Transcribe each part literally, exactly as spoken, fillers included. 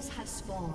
minions have spawned.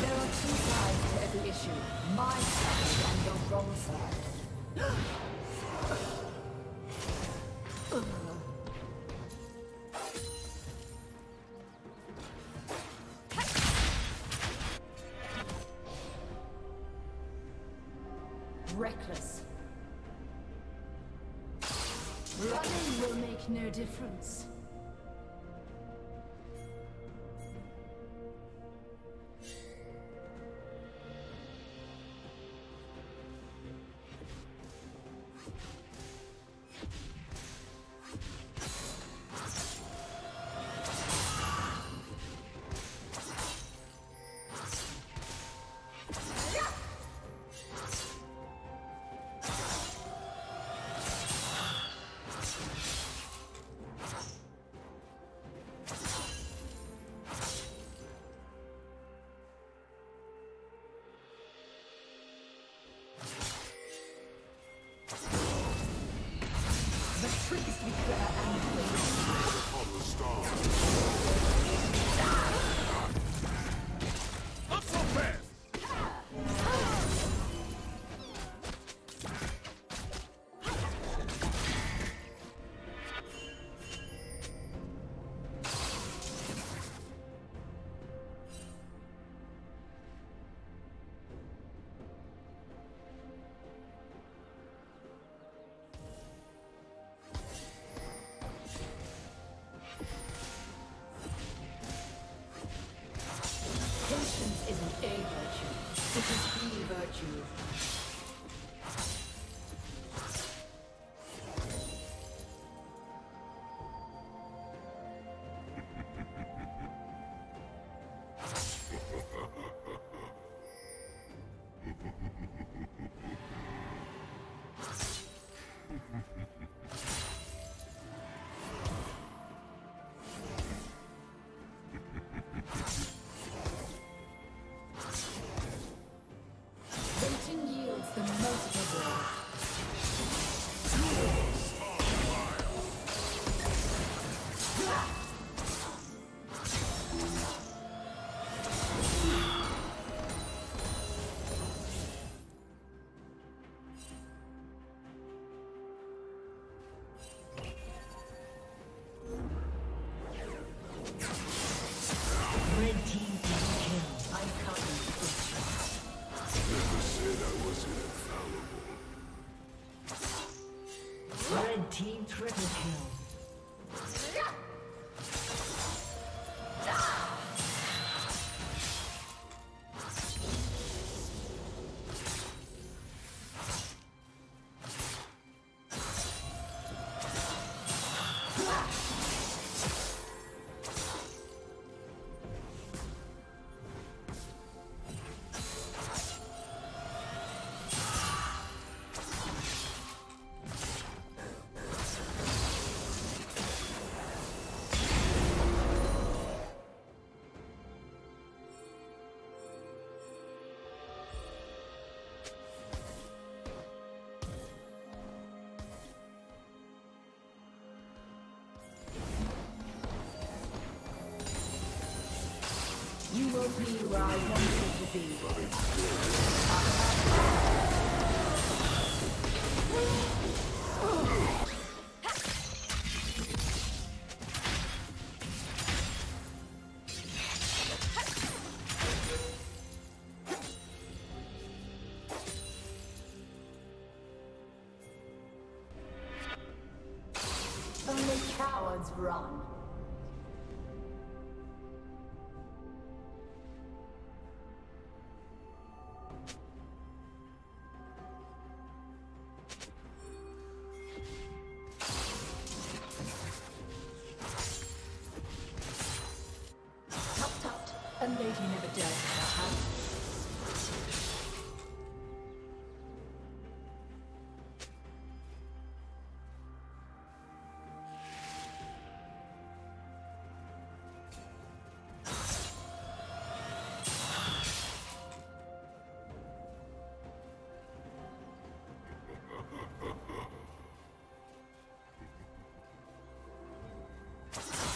There are two sides to every issue, my side and your wrong side. Reckless. Running will make no difference. where I wanted to be. Run. Tut tut, a lady never dealt with her hand.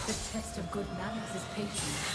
The test of good manners is patience.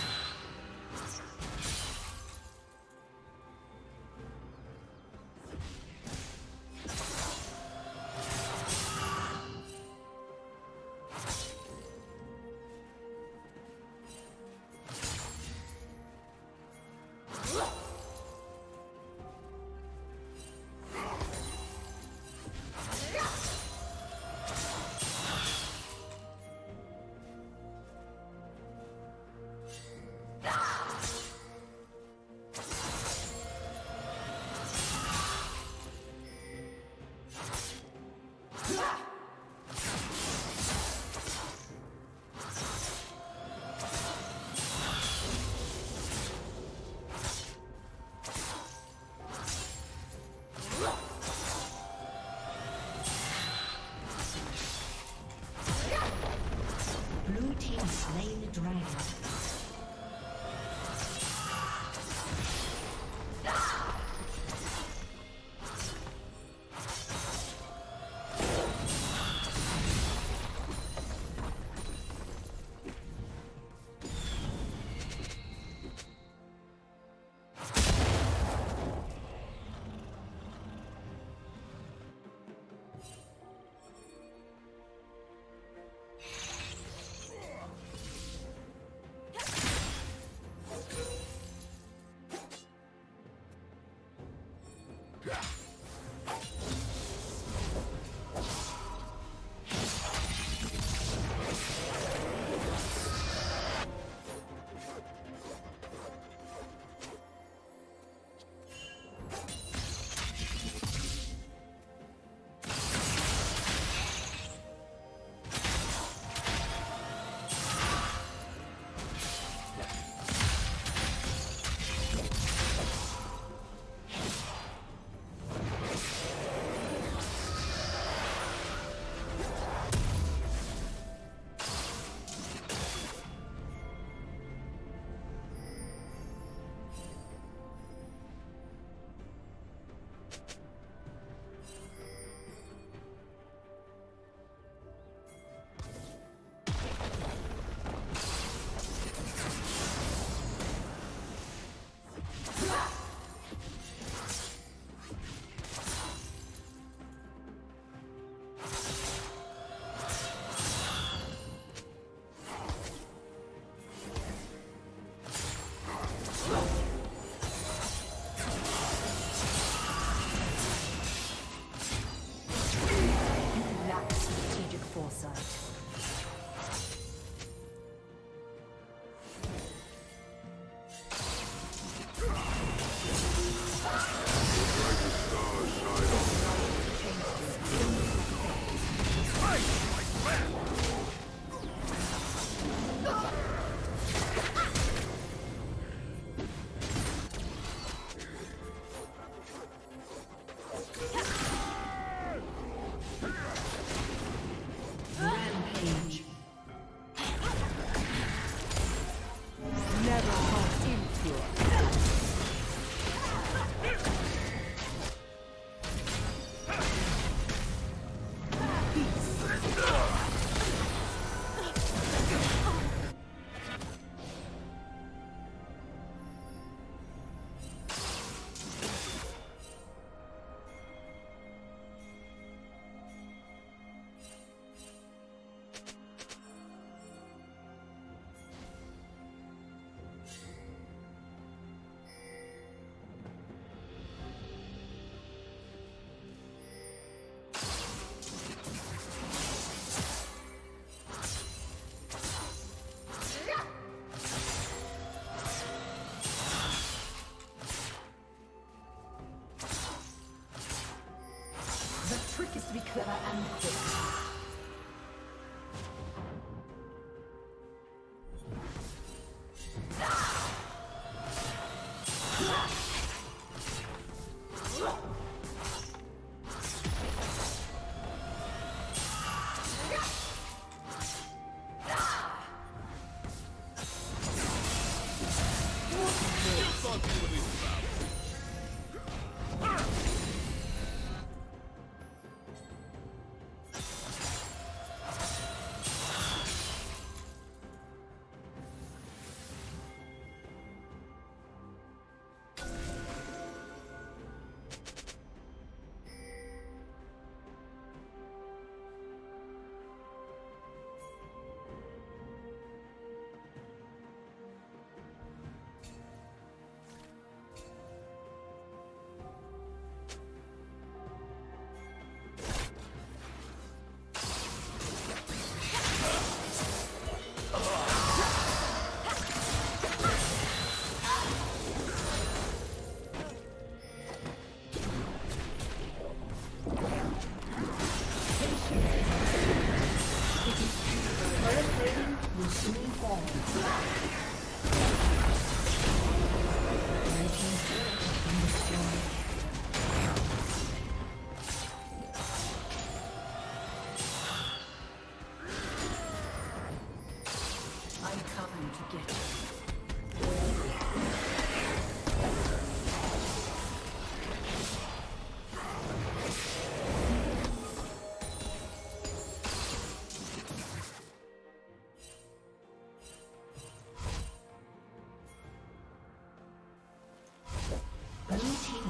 unserer Ankunft.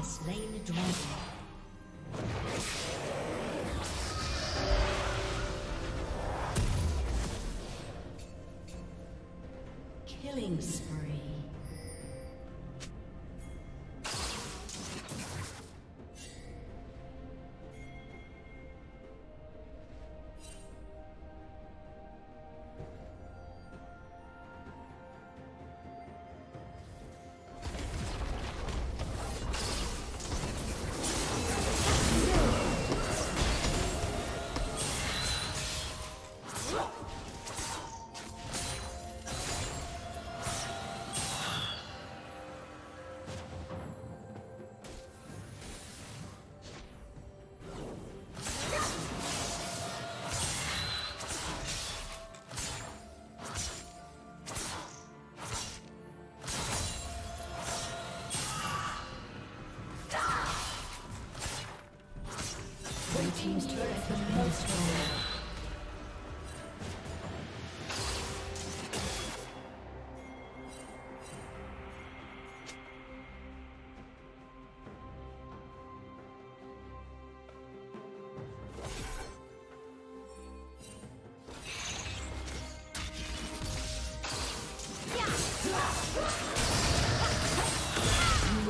Slain the dragon. Killing spree. Team's turret has been destroyed.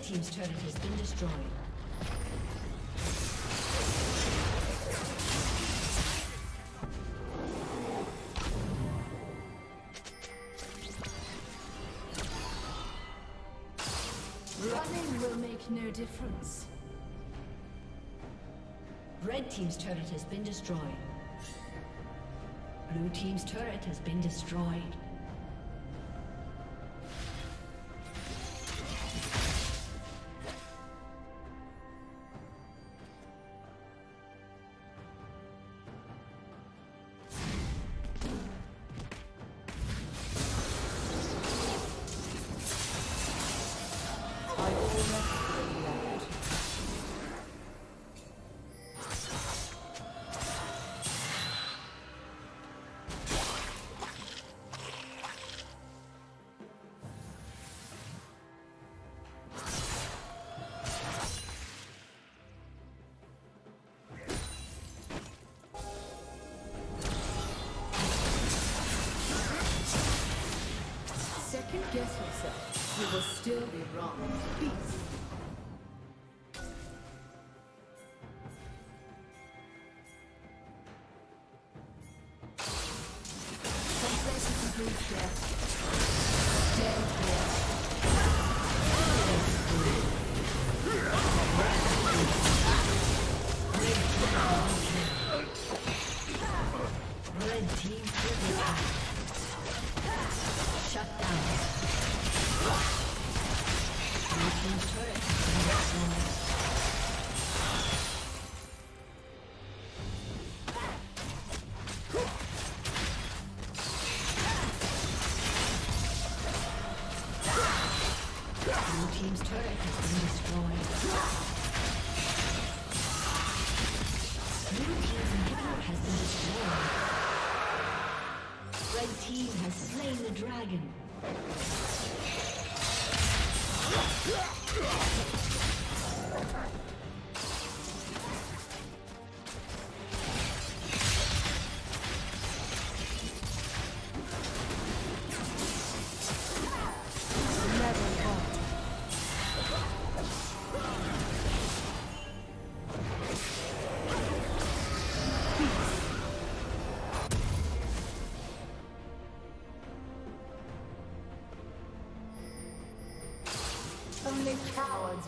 Red team's turret has been destroyed. Running will make no difference. Red team's turret has been destroyed. Blue team's turret has been destroyed. Guess yourself. You will still be wrong. Peace. Only cowards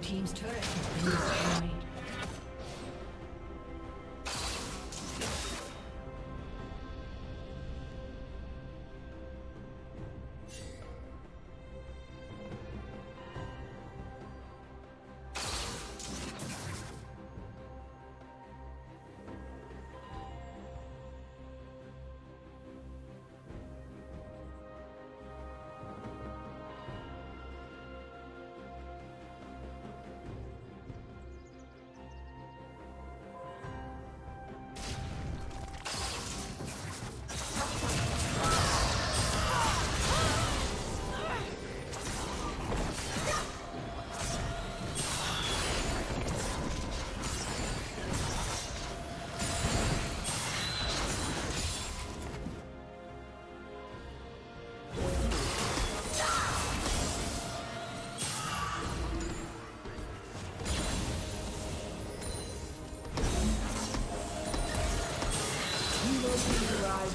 Team's turret has been destroyed. The team has slain the dragon.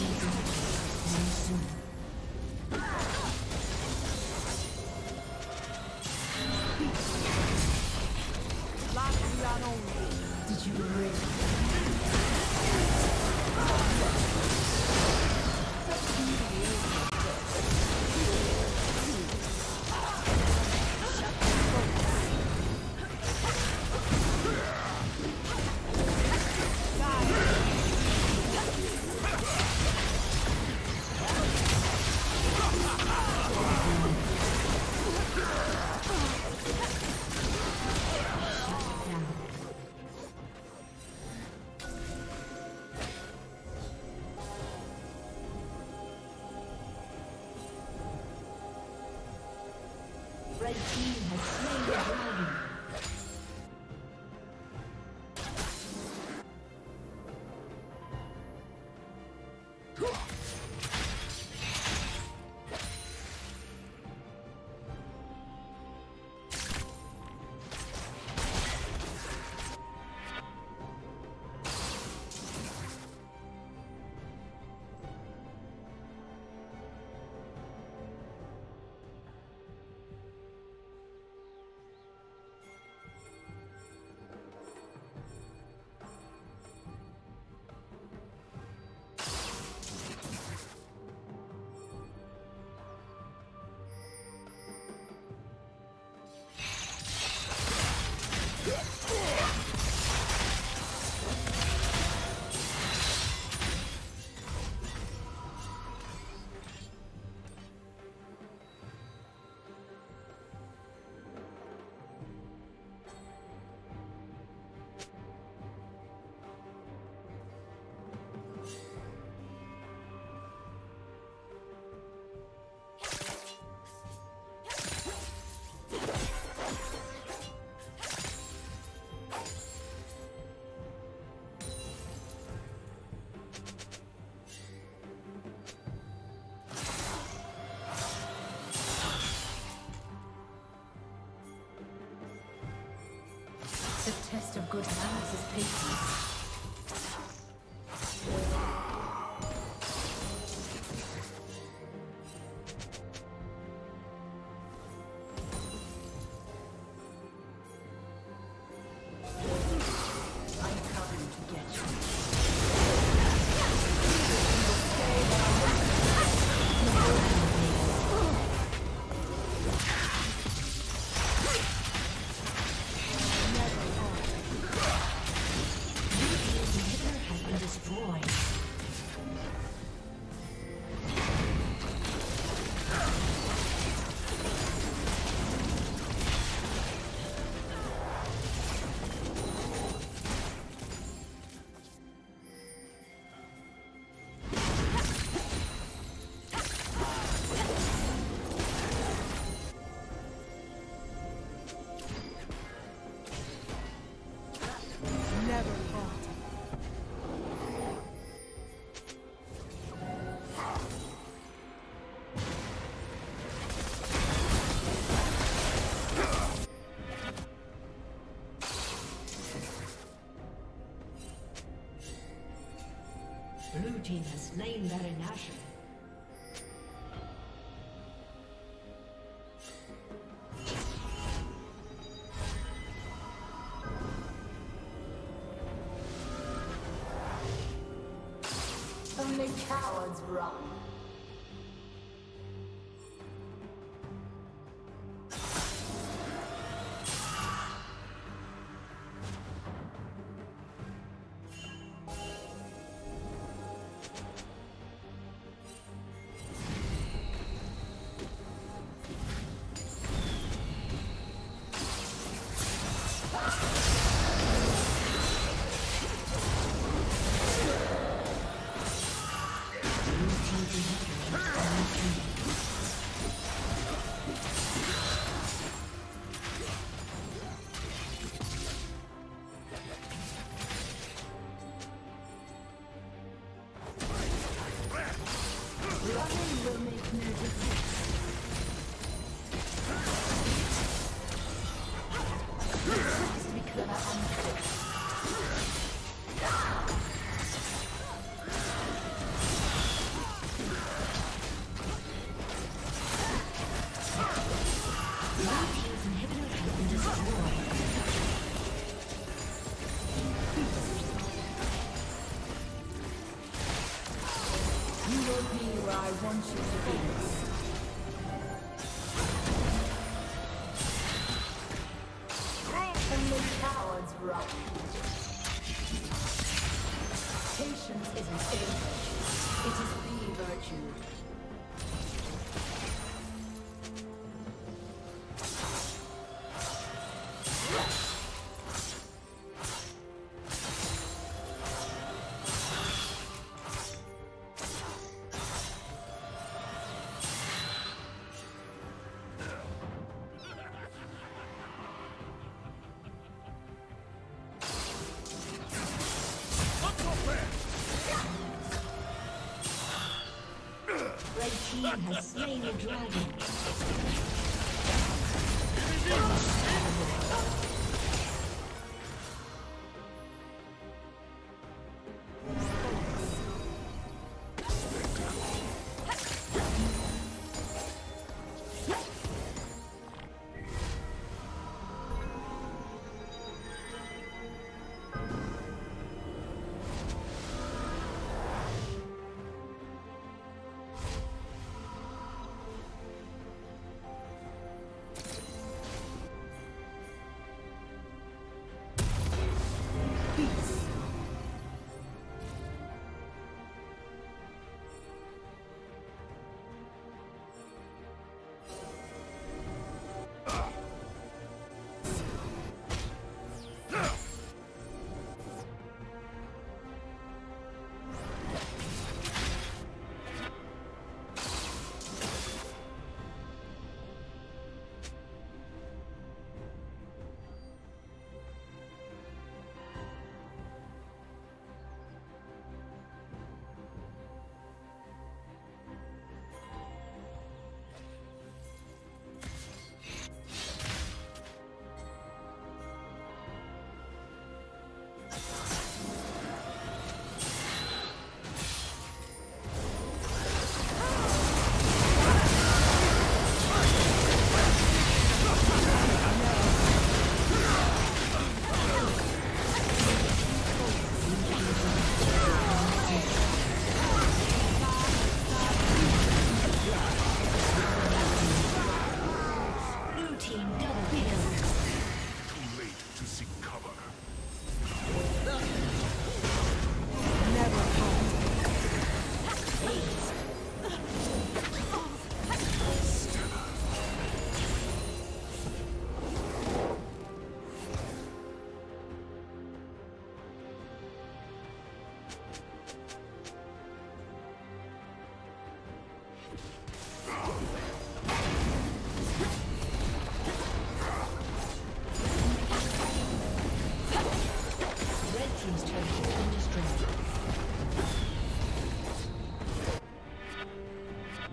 The test of good manners is patience. Blue team has slain Baron Nashor. Only cowards run. He has slain the dragon.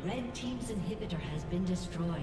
Red team's inhibitor has been destroyed.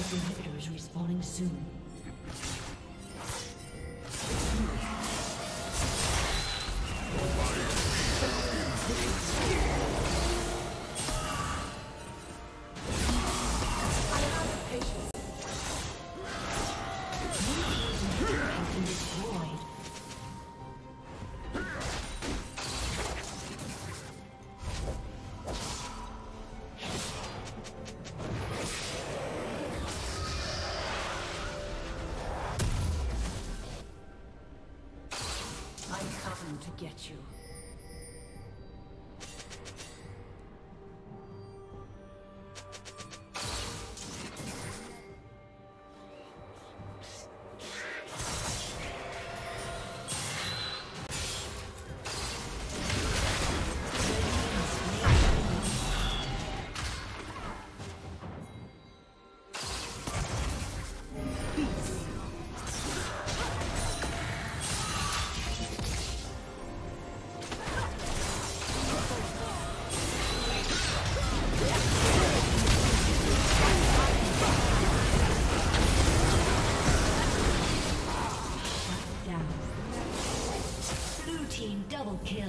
Dyer's inhibitor is respawning soon. Get you. Kill.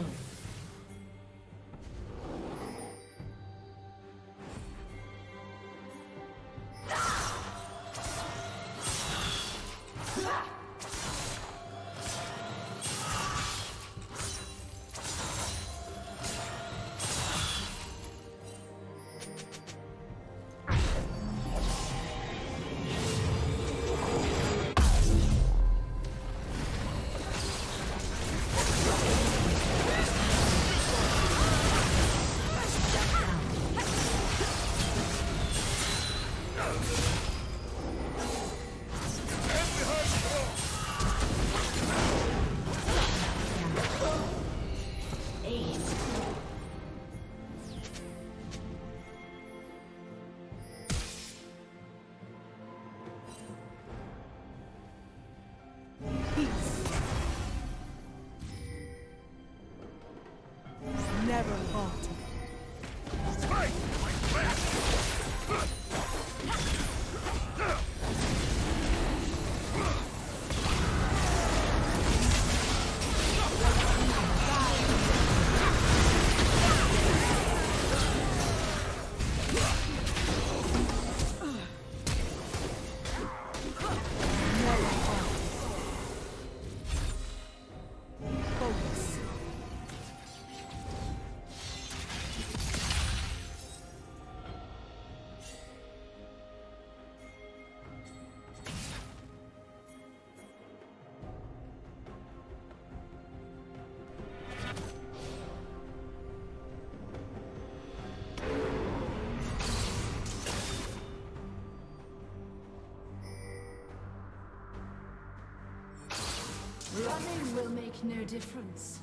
Running will make no difference.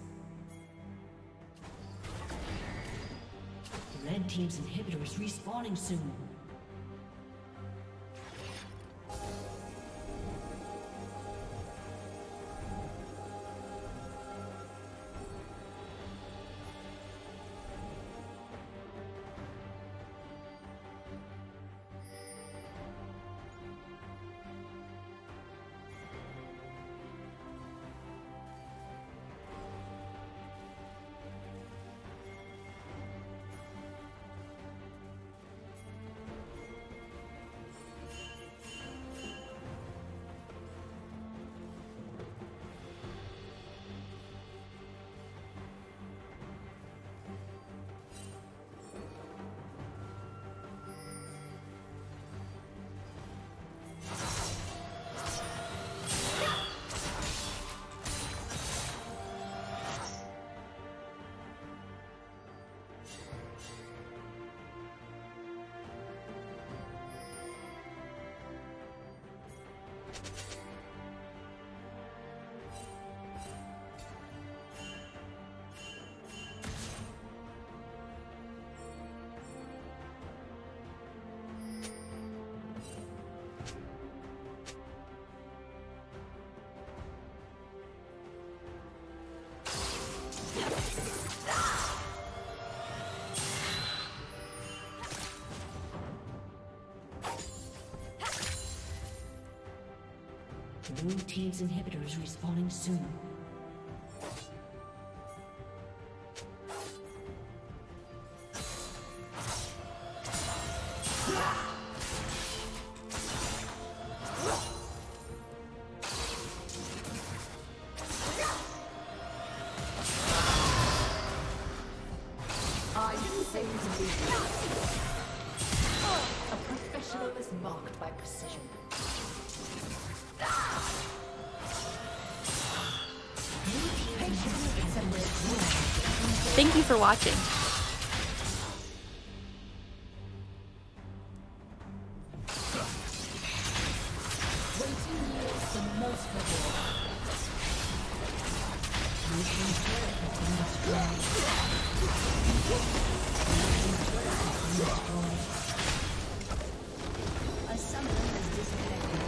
Red team's inhibitor is respawning soon. Blue team's inhibitor is respawning soon. Thank you for watching. A summoner has disconnected.